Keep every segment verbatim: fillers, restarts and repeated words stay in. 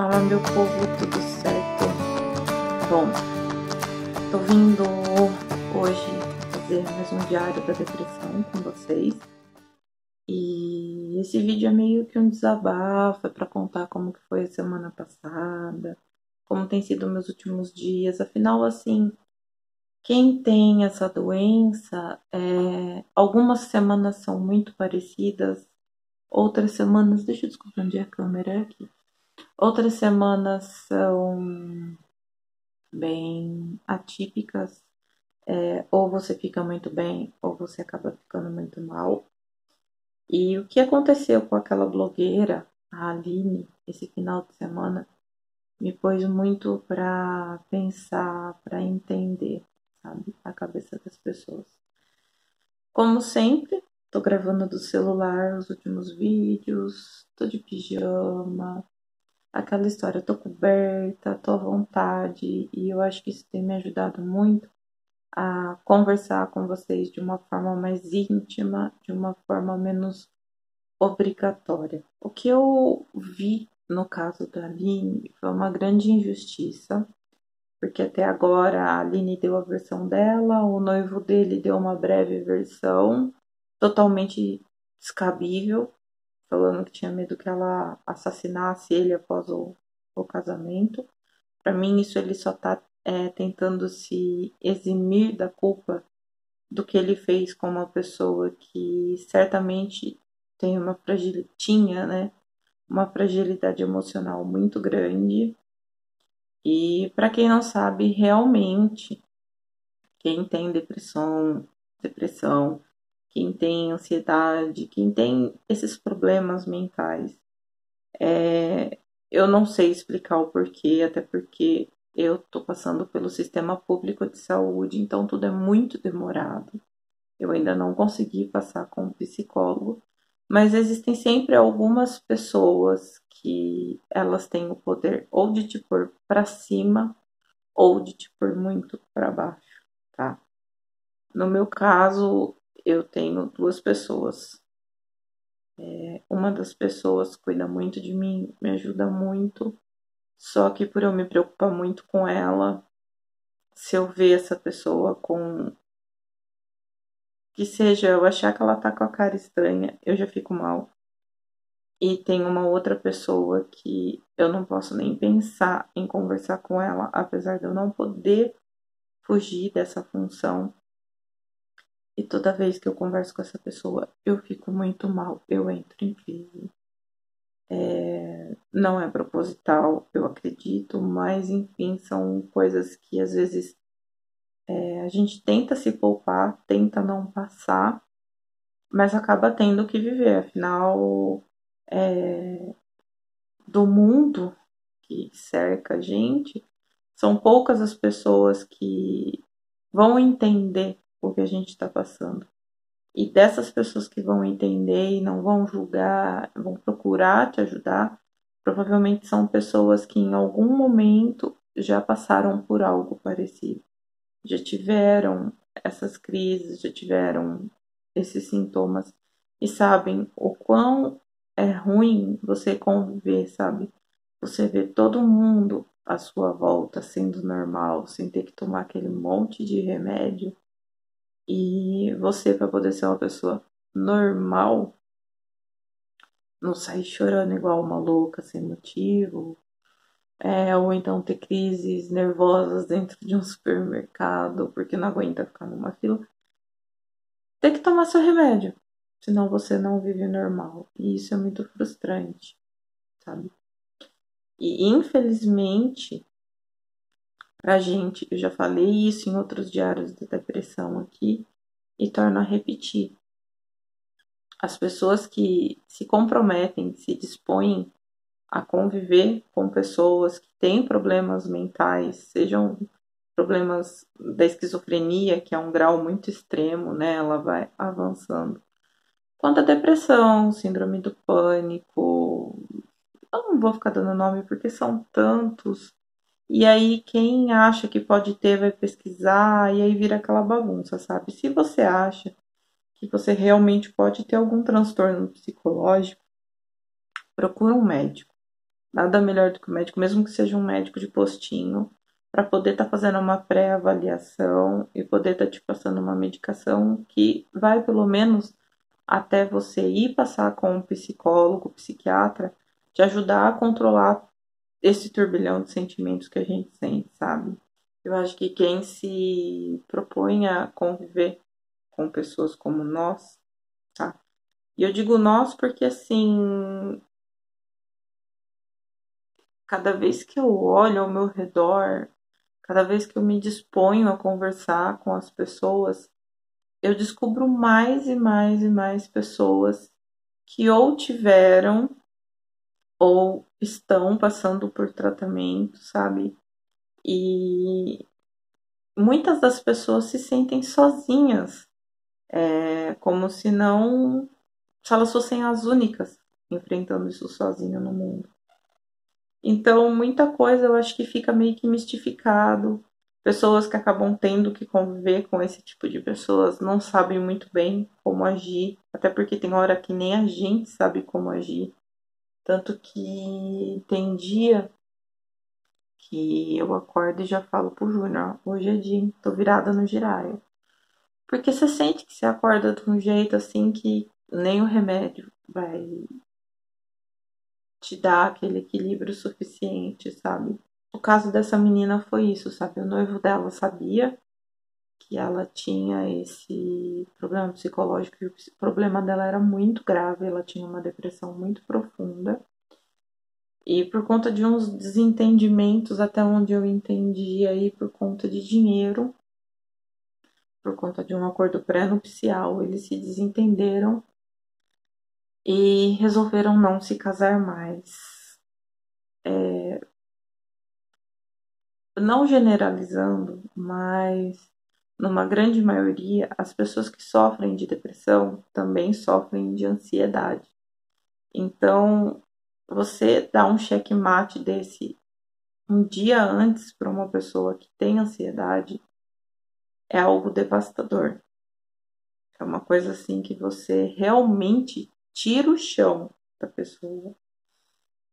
Fala, meu povo, tudo certo? Bom, tô vindo hoje fazer mais um diário da depressão com vocês. E esse vídeo é meio que um desabafo, é pra contar como que foi a semana passada, como tem sido meus últimos dias. Afinal, assim, quem tem essa doença, é, algumas semanas são muito parecidas, outras semanas... Deixa eu descobrir onde é a câmera aqui. Outras semanas são bem atípicas, é, ou você fica muito bem, ou você acaba ficando muito mal. E o que aconteceu com aquela blogueira, a Aline, esse final de semana, me pôs muito para pensar, para entender, sabe, a cabeça das pessoas. Como sempre, tô gravando do celular os últimos vídeos, tô de pijama... Aquela história, eu tô coberta, tô à vontade, e eu acho que isso tem me ajudado muito a conversar com vocês de uma forma mais íntima, de uma forma menos obrigatória. O que eu vi no caso da Aline foi uma grande injustiça, porque até agora a Aline deu a versão dela, o noivo dele deu uma breve versão, totalmente descabível, falando que tinha medo que ela assassinasse ele após o, o casamento. Para mim, isso ele só tá é, tentando se eximir da culpa do que ele fez com uma pessoa que certamente tem uma fragilidade, tinha, né, uma fragilidade emocional muito grande. E para quem não sabe, realmente, quem tem depressão, depressão, quem tem ansiedade, quem tem esses problemas mentais. É, eu não sei explicar o porquê, até porque eu tô passando pelo sistema público de saúde, então tudo é muito demorado. Eu ainda não consegui passar com um psicólogo, mas existem sempre algumas pessoas que elas têm o poder ou de te pôr para cima ou de te pôr muito para baixo, tá? No meu caso... Eu tenho duas pessoas. É, uma das pessoas cuida muito de mim, me ajuda muito. Só que por eu me preocupar muito com ela, se eu ver essa pessoa com... Que seja, eu achar que ela tá com a cara estranha, eu já fico mal. E tem uma outra pessoa que eu não posso nem pensar em conversar com ela, apesar de eu não poder fugir dessa função. E toda vez que eu converso com essa pessoa, eu fico muito mal, eu entro em crise. É, não é proposital, eu acredito, mas enfim, são coisas que às vezes é, a gente tenta se poupar, tenta não passar, mas acaba tendo que viver. Afinal, é, do mundo que cerca a gente, são poucas as pessoas que vão entender o que a gente está passando. E dessas pessoas que vão entender e não vão julgar, vão procurar te ajudar, provavelmente são pessoas que em algum momento já passaram por algo parecido. Já tiveram essas crises, já tiveram esses sintomas e sabem o quão é ruim você conviver, sabe? Você vê todo mundo à sua volta sendo normal, sem ter que tomar aquele monte de remédio. E você, para poder ser uma pessoa normal, não sair chorando igual uma louca, sem motivo, é, ou então ter crises nervosas dentro de um supermercado, porque não aguenta ficar numa fila, tem que tomar seu remédio, senão você não vive normal. E isso é muito frustrante, sabe? E infelizmente... Pra gente, eu já falei isso em outros diários da depressão aqui, e torno a repetir. As pessoas que se comprometem, se dispõem a conviver com pessoas que têm problemas mentais, sejam problemas da esquizofrenia, que é um grau muito extremo, né? Ela vai avançando. Quanto à depressão, síndrome do pânico, eu não vou ficar dando nome porque são tantos. E aí quem acha que pode ter vai pesquisar e aí vira aquela bagunça, sabe? Se você acha que você realmente pode ter algum transtorno psicológico, procura um médico. Nada melhor do que o médico, mesmo que seja um médico de postinho, para poder estar tá fazendo uma pré-avaliação e poder estar tá te passando uma medicação que vai pelo menos até você ir passar com um psicólogo, psiquiatra, te ajudar a controlar esse turbilhão de sentimentos que a gente sente, sabe? Eu acho que quem se propõe a conviver com pessoas como nós, tá? E eu digo nós porque, assim, cada vez que eu olho ao meu redor, cada vez que eu me disponho a conversar com as pessoas, eu descubro mais e mais e mais pessoas que ou tiveram ou estão passando por tratamento, sabe? E muitas das pessoas se sentem sozinhas, é, como se não, se elas fossem as únicas enfrentando isso sozinha no mundo. Então, muita coisa eu acho que fica meio que mistificado. Pessoas que acabam tendo que conviver com esse tipo de pessoas não sabem muito bem como agir, até porque tem hora que nem a gente sabe como agir. Tanto que tem dia que eu acordo e já falo pro Júnior, hoje é dia, tô virada no giraia. Porque você sente que você acorda de um jeito assim que nem o remédio vai te dar aquele equilíbrio suficiente, sabe? O caso dessa menina foi isso, sabe? O noivo dela sabia que ela tinha esse problema psicológico e o problema dela era muito grave, ela tinha uma depressão muito profunda. E por conta de uns desentendimentos, até onde eu entendi aí, por conta de dinheiro, por conta de um acordo pré-nupcial, eles se desentenderam e resolveram não se casar mais. É... Não generalizando, mas numa grande maioria, as pessoas que sofrem de depressão também sofrem de ansiedade. Então, você dá um checkmate desse um dia antes para uma pessoa que tem ansiedade é algo devastador. É uma coisa assim que você realmente tira o chão da pessoa.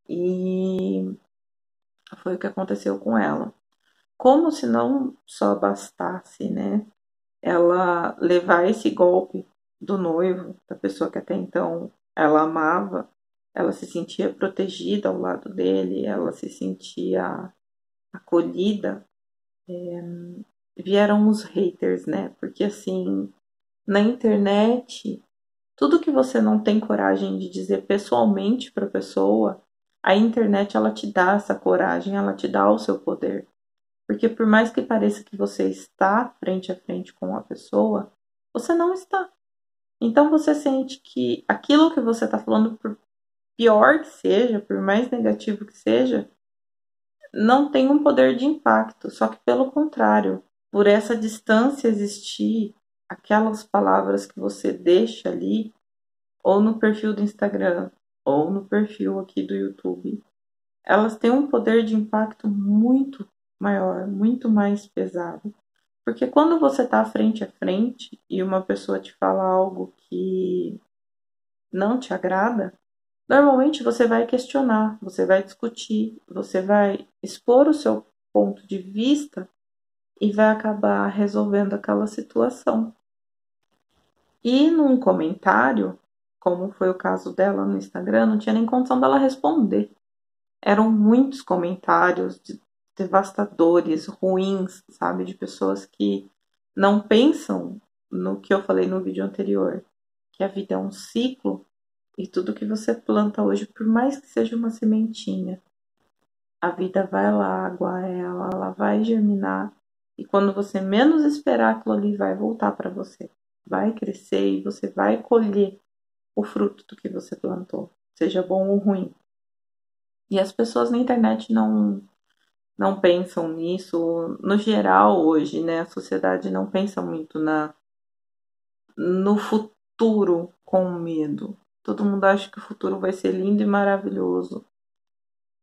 E foi o que aconteceu com ela. Como se não só bastasse, né, ela levar esse golpe do noivo, da pessoa que até então ela amava, ela se sentia protegida ao lado dele, ela se sentia acolhida, é, vieram os haters, né, porque assim, na internet, tudo que você não tem coragem de dizer pessoalmente para a pessoa, a internet ela te dá essa coragem, ela te dá o seu poder. Porque por mais que pareça que você está frente a frente com a pessoa, você não está. Então você sente que aquilo que você está falando, por pior que seja, por mais negativo que seja, não tem um poder de impacto. Só que pelo contrário, por essa distância existir, aquelas palavras que você deixa ali, ou no perfil do Instagram, ou no perfil aqui do YouTube, elas têm um poder de impacto muito maior, muito mais pesado. Porque quando você está frente a frente e uma pessoa te fala algo que não te agrada, normalmente você vai questionar, você vai discutir, você vai expor o seu ponto de vista e vai acabar resolvendo aquela situação. E num comentário, como foi o caso dela no Instagram, não tinha nem condição dela responder. Eram muitos comentários de devastadores, ruins, sabe? De pessoas que não pensam no que eu falei no vídeo anterior, que a vida é um ciclo e tudo que você planta hoje, por mais que seja uma sementinha, a vida vai lá, aguar ela, ela vai germinar e quando você menos esperar, aquilo ali vai voltar para você, vai crescer e você vai colher o fruto do que você plantou, seja bom ou ruim. E as pessoas na internet não não pensam nisso, no geral hoje, né, a sociedade não pensa muito na, no futuro com medo. Todo mundo acha que o futuro vai ser lindo e maravilhoso,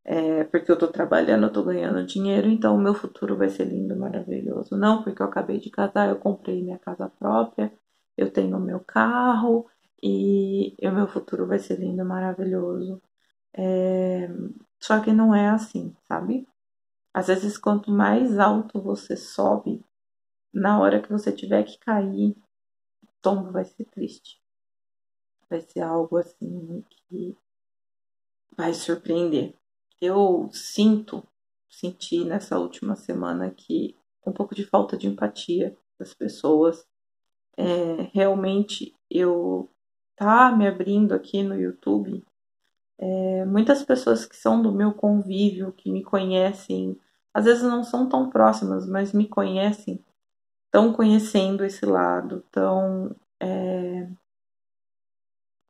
é, porque eu tô trabalhando, eu tô ganhando dinheiro, então o meu futuro vai ser lindo e maravilhoso. Não, porque eu acabei de casar, eu comprei minha casa própria, eu tenho meu carro e o meu futuro vai ser lindo e maravilhoso. É... Só que não é assim, sabe? Às vezes, quanto mais alto você sobe, na hora que você tiver que cair, o tombo vai ser triste. Vai ser algo assim que vai surpreender. Eu sinto, senti nessa última semana que um pouco de falta de empatia das pessoas. É, realmente, eu tá me abrindo aqui no YouTube. É, muitas pessoas que são do meu convívio, que me conhecem, às vezes não são tão próximas, mas me conhecem, estão conhecendo esse lado, estão é,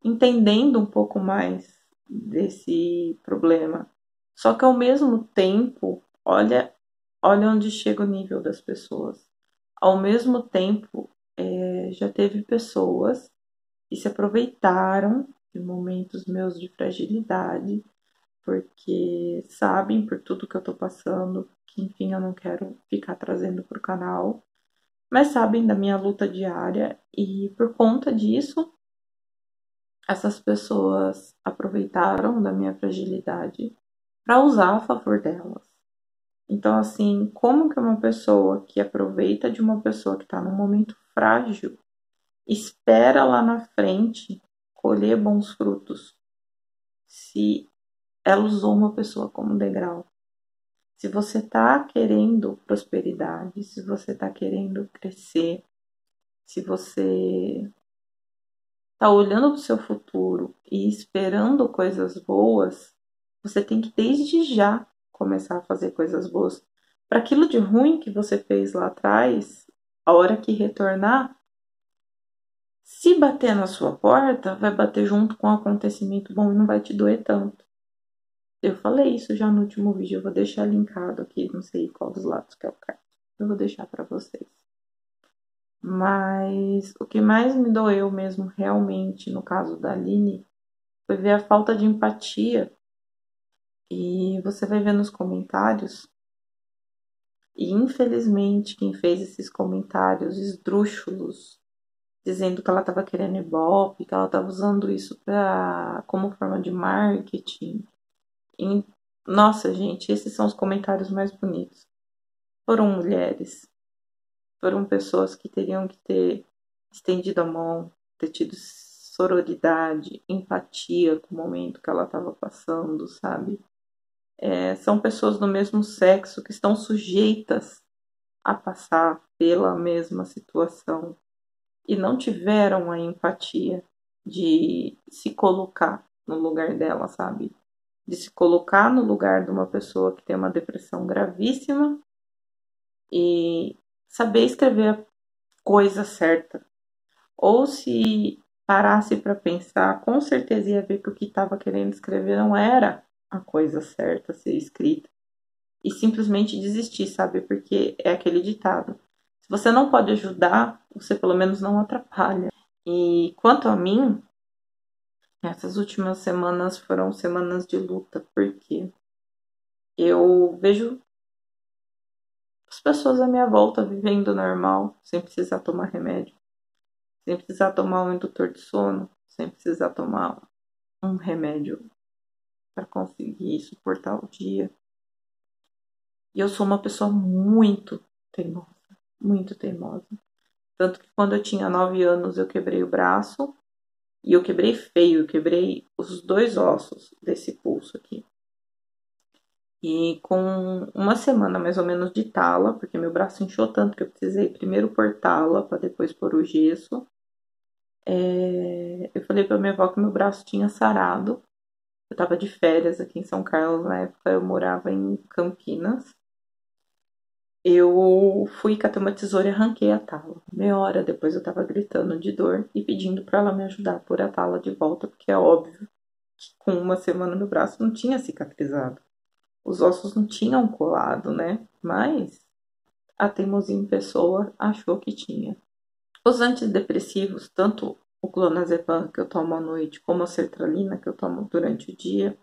entendendo um pouco mais desse problema. Só que ao mesmo tempo, olha, olha onde chega o nível das pessoas. Ao mesmo tempo, é, já teve pessoas que se aproveitaram de momentos meus de fragilidade, porque sabem por tudo que eu tô passando, que enfim, eu não quero ficar trazendo pro canal, mas sabem da minha luta diária, e por conta disso, essas pessoas aproveitaram da minha fragilidade para usar a favor delas. Então, assim, como que uma pessoa que aproveita de uma pessoa que tá num momento frágil, espera lá na frente colher bons frutos, se ela usou uma pessoa como degrau? Se você tá querendo prosperidade, se você tá querendo crescer, se você tá olhando pro seu futuro e esperando coisas boas, você tem que desde já começar a fazer coisas boas. Para aquilo de ruim que você fez lá atrás, a hora que retornar, se bater na sua porta, vai bater junto com um acontecimento bom e não vai te doer tanto. Eu falei isso já no último vídeo, eu vou deixar linkado aqui, não sei qual dos lados que é o card. Eu vou deixar para vocês. Mas o que mais me doeu mesmo, realmente, no caso da Aline, foi ver a falta de empatia. E você vai ver nos comentários, e infelizmente quem fez esses comentários esdrúxulos, dizendo que ela estava querendo ibope, que ela estava usando isso pra, como forma de marketing. E, nossa, gente, esses são os comentários mais bonitos. Foram mulheres, foram pessoas que teriam que ter estendido a mão, ter tido sororidade, empatia com o momento que ela estava passando, sabe? É, são pessoas do mesmo sexo que estão sujeitas a passar pela mesma situação. E não tiveram a empatia de se colocar no lugar dela, sabe? De se colocar no lugar de uma pessoa que tem uma depressão gravíssima e saber escrever a coisa certa. Ou se parasse para pensar, com certeza ia ver que o que estava querendo escrever não era a coisa certa a ser escrita. E simplesmente desistir, sabe? Porque é aquele ditado: se você não pode ajudar, você pelo menos não atrapalha. E quanto a mim, essas últimas semanas foram semanas de luta, porque eu vejo as pessoas à minha volta vivendo normal, sem precisar tomar remédio, sem precisar tomar um indutor de sono, sem precisar tomar um remédio para conseguir suportar o dia. E eu sou uma pessoa muito teimosa, muito teimosa. Tanto que quando eu tinha nove anos eu quebrei o braço. E eu quebrei feio, eu quebrei os dois ossos desse pulso aqui. E com uma semana mais ou menos de tala, porque meu braço inchou tanto que eu precisei primeiro pôr tala para depois pôr o gesso. É... Eu falei pra minha avó que meu braço tinha sarado. Eu tava de férias aqui em São Carlos, na época eu morava em Campinas. Eu fui, catei uma tesoura e arranquei a tala. Meia hora depois eu tava gritando de dor e pedindo pra ela me ajudar a pôr a tala de volta, porque é óbvio que com uma semana meu braço não tinha cicatrizado. Os ossos não tinham colado, né? Mas a teimosia em pessoa achou que tinha. Os antidepressivos, tanto o clonazepam que eu tomo à noite, como a sertralina que eu tomo durante o dia,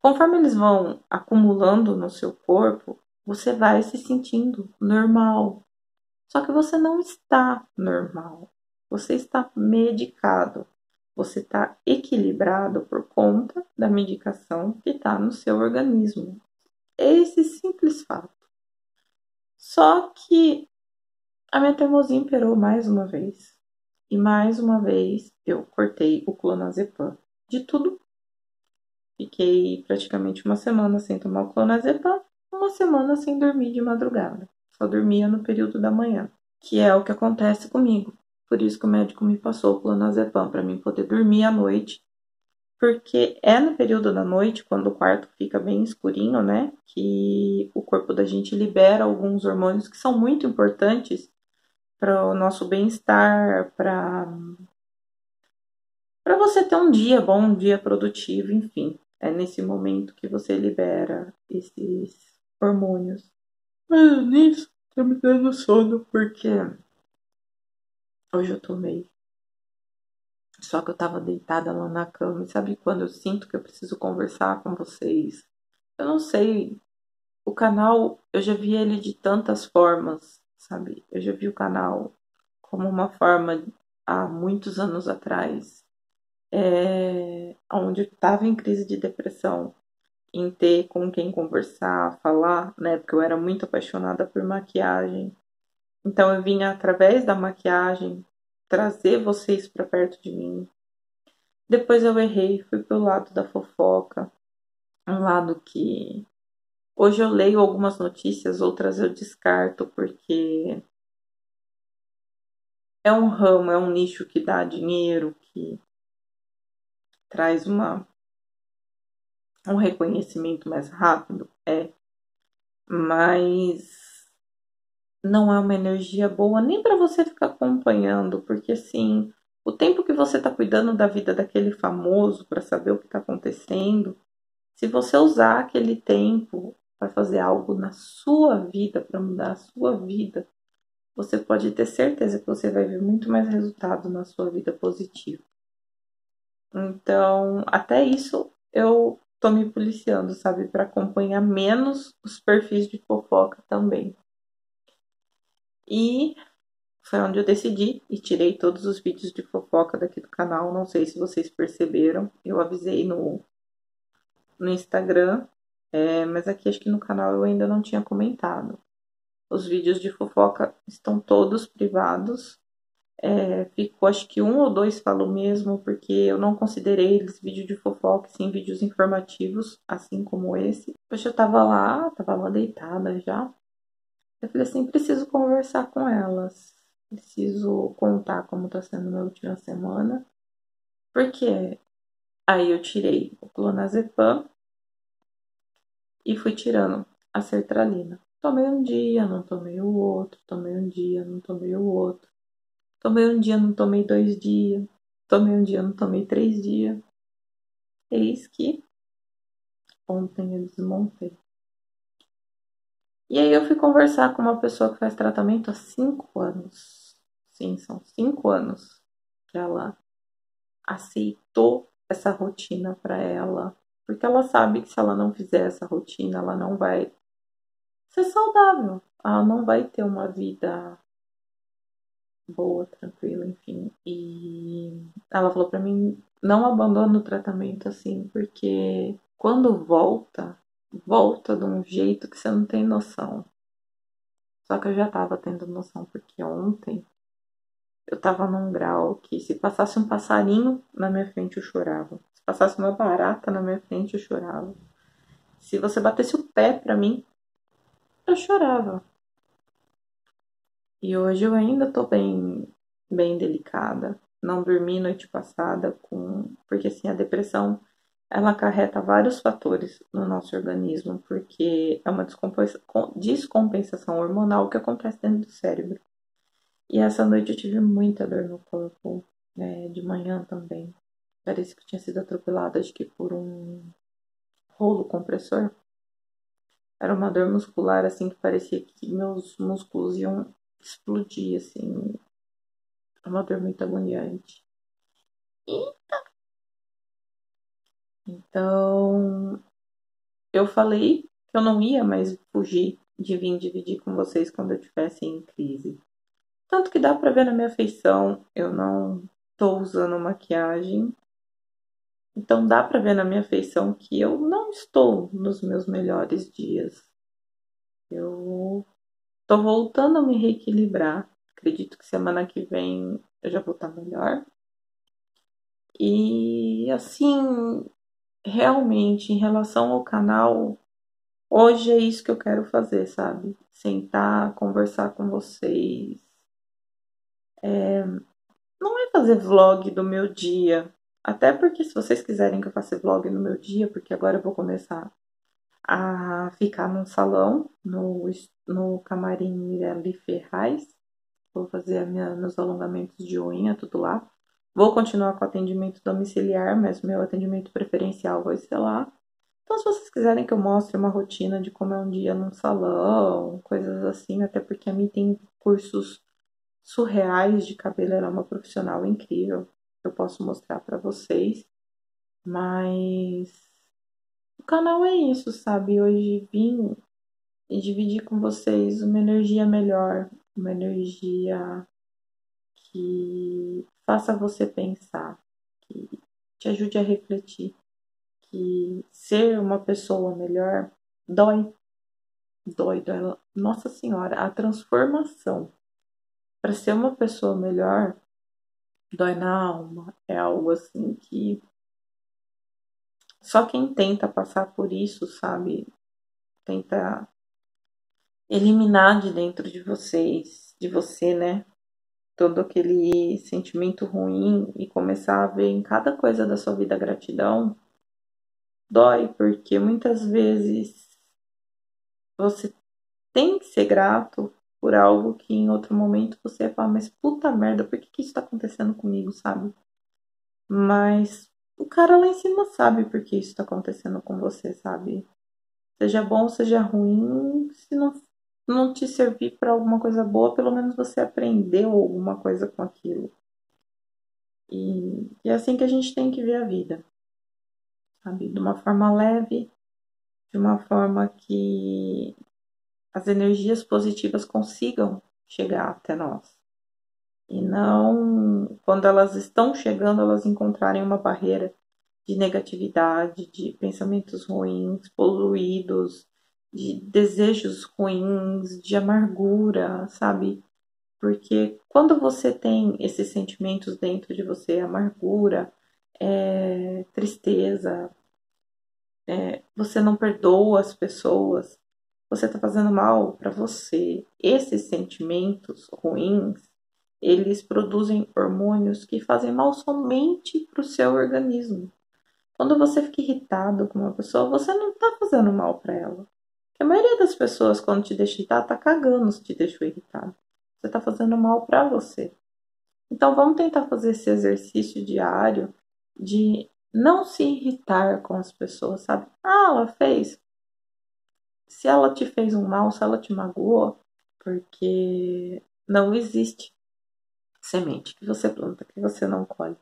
conforme eles vão acumulando no seu corpo, você vai se sentindo normal. Só que você não está normal. Você está medicado. Você está equilibrado por conta da medicação que está no seu organismo. Esse simples fato. Só que a minha teimosia imperou mais uma vez. E mais uma vez eu cortei o clonazepam de tudo. Fiquei praticamente uma semana sem tomar o clonazepam, uma semana sem dormir de madrugada. Só dormia no período da manhã, que é o que acontece comigo. Por isso que o médico me passou o clonazepam, para mim poder dormir à noite. Porque é no período da noite, quando o quarto fica bem escurinho, né? Que o corpo da gente libera alguns hormônios que são muito importantes para o nosso bem-estar, para para você ter um dia bom, um dia produtivo, enfim. É nesse momento que você libera esses hormônios. Mas nisso, tá me dando sono, porque... hoje eu tomei, só que eu tava deitada lá na cama, e sabe quando eu sinto que eu preciso conversar com vocês? Eu não sei, o canal, eu já vi ele de tantas formas, sabe? Eu já vi o canal como uma forma há muitos anos atrás, é, onde eu tava em crise de depressão, em ter com quem conversar, falar, né? Porque eu era muito apaixonada por maquiagem. Então, eu vinha através da maquiagem trazer vocês para perto de mim. Depois eu errei, fui pro lado da fofoca. Um lado que... hoje eu leio algumas notícias, outras eu descarto, porque... é um ramo, é um nicho que dá dinheiro, que traz uma... um reconhecimento mais rápido, é. Mas... não é uma energia boa nem para você ficar acompanhando, porque assim, o tempo que você está cuidando da vida daquele famoso para saber o que está acontecendo, se você usar aquele tempo para fazer algo na sua vida, para mudar a sua vida, você pode ter certeza que você vai ver muito mais resultado na sua vida positivo. Então, até isso eu tô me policiando, sabe, para acompanhar menos os perfis de fofoca também. E foi onde eu decidi e tirei todos os vídeos de fofoca daqui do canal. Não sei se vocês perceberam. Eu avisei no, no Instagram. É, mas aqui acho que no canal eu ainda não tinha comentado. Os vídeos de fofoca estão todos privados. É, ficou acho que um ou dois falo mesmo. Porque eu não considerei eles vídeo de fofoca. Sim, vídeos informativos. Assim como esse. Poxa, eu tava lá. Tava lá deitada já. Eu falei assim, preciso conversar com elas, preciso contar como tá sendo minha última semana, porque aí eu tirei o clonazepam e fui tirando a sertralina. Tomei um dia, não tomei o outro, tomei um dia, não tomei o outro, tomei um dia, não tomei dois dias, tomei um dia, não tomei três dias. Eis que ontem eu desmontei. E aí eu fui conversar com uma pessoa que faz tratamento há cinco anos. Sim, são cinco anos que ela aceitou essa rotina para ela. Porque ela sabe que se ela não fizer essa rotina, ela não vai ser saudável. Ela não vai ter uma vida boa, tranquila, enfim. E ela falou para mim, não abandona o tratamento assim, porque quando volta... volta de um jeito que você não tem noção. Só que eu já tava tendo noção, porque ontem eu tava num grau que se passasse um passarinho na minha frente eu chorava. Se passasse uma barata na minha frente eu chorava. Se você batesse o pé pra mim, eu chorava. E hoje eu ainda tô bem, bem delicada. Não dormi noite passada com... porque assim, a depressão... ela acarreta vários fatores no nosso organismo, porque é uma descompensação hormonal que acontece dentro do cérebro. E essa noite eu tive muita dor no corpo, né? De manhã também. Parecia que eu tinha sido atropelada, acho que por um rolo compressor. Era uma dor muscular, assim, que parecia que meus músculos iam explodir, assim. Era uma dor muito agoniante. Eita! Então, eu falei que eu não ia mais fugir de vir dividir com vocês quando eu estivesse em crise. Tanto que dá pra ver na minha feição, eu não tô usando maquiagem. Então dá pra ver na minha feição que eu não estou nos meus melhores dias. Eu tô voltando a me reequilibrar. Acredito que semana que vem eu já vou estar melhor. E assim, realmente, em relação ao canal, hoje é isso que eu quero fazer, sabe? Sentar, conversar com vocês. É... Não é fazer vlog do meu dia. Até porque se vocês quiserem que eu faça vlog no meu dia, porque agora eu vou começar a ficar num salão, no, no camarim ali Ferraz. Vou fazer a minha, meus alongamentos de unha, tudo lá. Vou continuar com o atendimento domiciliar, mas meu atendimento preferencial vai ser lá. Então, se vocês quiserem que eu mostre uma rotina de como é um dia num salão, coisas assim, até porque a mim tem cursos surreais de cabelo, ela é uma profissional incrível, eu posso mostrar pra vocês, mas o canal é isso, sabe? Hoje vim e dividir com vocês uma energia melhor, uma energia que faça você pensar, que te ajude a refletir, que ser uma pessoa melhor dói, dói, dói. Nossa Senhora, a transformação para ser uma pessoa melhor dói na alma. É algo assim que só quem tenta passar por isso, sabe? Tenta eliminar de dentro de vocês, de você, né? Todo aquele sentimento ruim e começar a ver em cada coisa da sua vida gratidão. Dói, porque muitas vezes você tem que ser grato por algo que em outro momento você ia falar, mas puta merda, por que que isso tá acontecendo comigo, sabe? Mas o cara lá em cima sabe por que isso tá acontecendo com você, sabe? Seja bom, seja ruim, se não, não te servir pra alguma coisa boa, pelo menos você aprendeu alguma coisa com aquilo. E, e é assim que a gente tem que ver a vida, sabe? De uma forma leve, de uma forma que as energias positivas consigam chegar até nós. E não, quando elas estão chegando, elas encontrarem uma barreira de negatividade, de pensamentos ruins, poluídos, de desejos ruins, de amargura, sabe? Porque quando você tem esses sentimentos dentro de você, amargura, é, tristeza, é, você não perdoa as pessoas, você tá fazendo mal para você. Esses sentimentos ruins, eles produzem hormônios que fazem mal somente pro seu organismo. Quando você fica irritado com uma pessoa, você não tá fazendo mal para ela. Porque a maioria das pessoas, quando te deixa irritado, tá cagando se te deixou irritado. Você tá fazendo mal para você. Então vamos tentar fazer esse exercício diário de não se irritar com as pessoas, sabe? Ah, ela fez... Se ela te fez um mal, se ela te magoou, porque não existe semente que você planta, que você não colhe.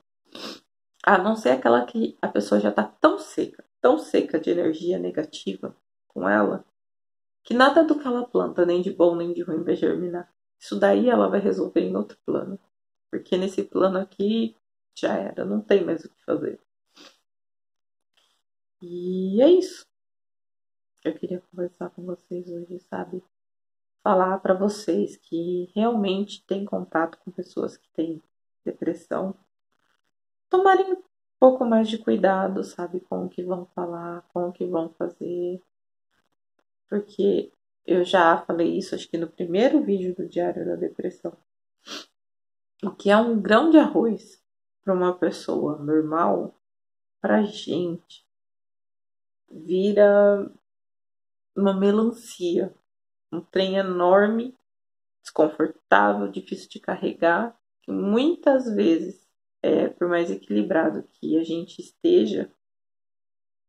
A não ser aquela que a pessoa já tá tão seca, tão seca de energia negativa com ela, que nada do que ela planta, nem de bom, nem de ruim, vai germinar. Isso daí ela vai resolver em outro plano. Porque nesse plano aqui, já era, não tem mais o que fazer. E é isso. Eu queria conversar com vocês hoje, sabe? Falar pra vocês que realmente tem contato com pessoas que têm depressão. Tomarem um pouco mais de cuidado, sabe? Com o que vão falar, com o que vão fazer. Porque eu já falei isso, acho que no primeiro vídeo do Diário da Depressão. O que é um grão de arroz pra uma pessoa normal, pra gente, vira... uma melancia, um trem enorme, desconfortável, difícil de carregar, que muitas vezes, é, por mais equilibrado que a gente esteja,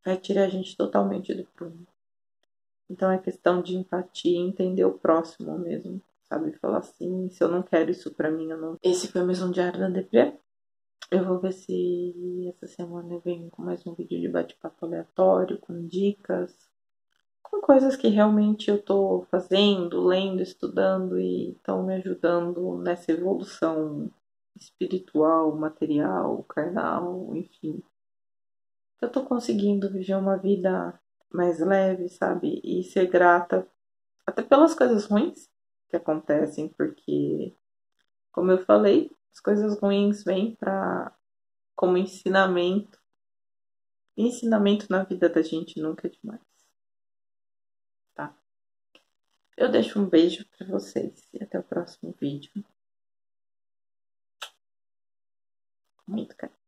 vai tirar a gente totalmente do prumo. Então é questão de empatia, entender o próximo mesmo, sabe? Falar assim, se eu não quero isso pra mim, eu não... Esse foi mais um Diário da Deprê. Eu vou ver se essa semana eu venho com mais um vídeo de bate-papo aleatório, com dicas... com coisas que realmente eu tô fazendo, lendo, estudando e estão me ajudando nessa evolução espiritual, material, carnal, enfim. Eu tô conseguindo viver uma vida mais leve, sabe? E ser grata até pelas coisas ruins que acontecem, porque, como eu falei, as coisas ruins vêm pra, como ensinamento. Ensinamento na vida da gente nunca é demais. Tá? Eu deixo um beijo pra vocês e até o próximo vídeo. Muito carinho.